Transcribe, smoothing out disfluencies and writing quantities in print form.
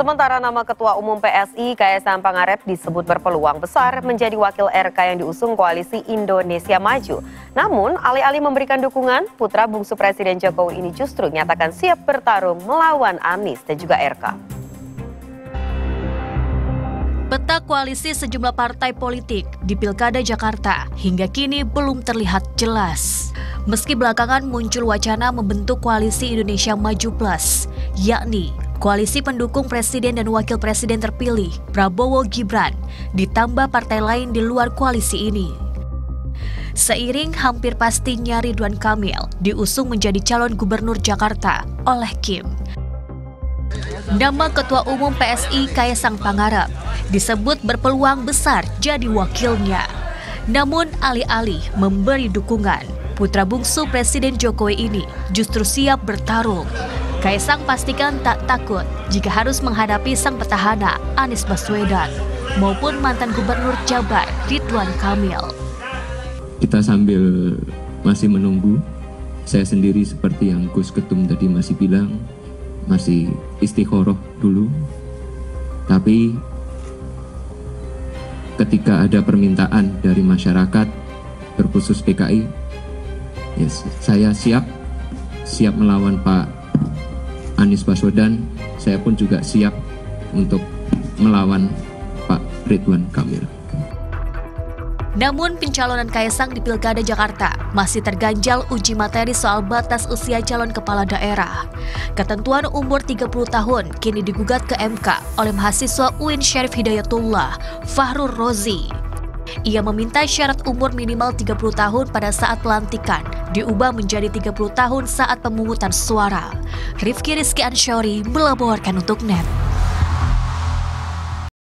Sementara nama Ketua Umum PSI Kaesang Pangarep disebut berpeluang besar menjadi wakil RK yang diusung Koalisi Indonesia Maju. Namun, alih-alih memberikan dukungan, putra bungsu Presiden Jokowi ini justru nyatakan siap bertarung melawan Anies dan juga RK. Peta koalisi sejumlah partai politik di Pilkada Jakarta hingga kini belum terlihat jelas. Meski belakangan muncul wacana membentuk Koalisi Indonesia Maju Plus, yakni koalisi pendukung presiden dan wakil presiden terpilih Prabowo-Gibran, ditambah partai lain di luar koalisi ini. Seiring hampir pastinya Ridwan Kamil diusung menjadi calon gubernur Jakarta oleh Kim. Nama Ketua Umum PSI Kaesang Pangarep disebut berpeluang besar jadi wakilnya. Namun alih-alih memberi dukungan, putra bungsu Presiden Jokowi ini justru siap bertarung. Kaesang pastikan tak takut jika harus menghadapi sang petahana Anies Baswedan maupun mantan Gubernur Jabar Ridwan Kamil. Kita sambil masih menunggu, saya sendiri seperti yang Gus Ketum tadi masih bilang, masih istikharah dulu, tapi ketika ada permintaan dari masyarakat terkhusus PKI, yes, saya siap melawan Pak Anies Baswedan, saya pun juga siap untuk melawan Pak Ridwan Kamil. Namun pencalonan Kaesang di Pilkada Jakarta masih terganjal uji materi soal batas usia calon kepala daerah. Ketentuan umur 30 tahun kini digugat ke MK oleh mahasiswa UIN Syarif Hidayatullah, Fahrul Rozi. Ia meminta syarat umur minimal 30 tahun pada saat pelantikan diubah menjadi 30 tahun saat pemungutan suara. Rifki Rizky Anshori melaporkan untuk NET.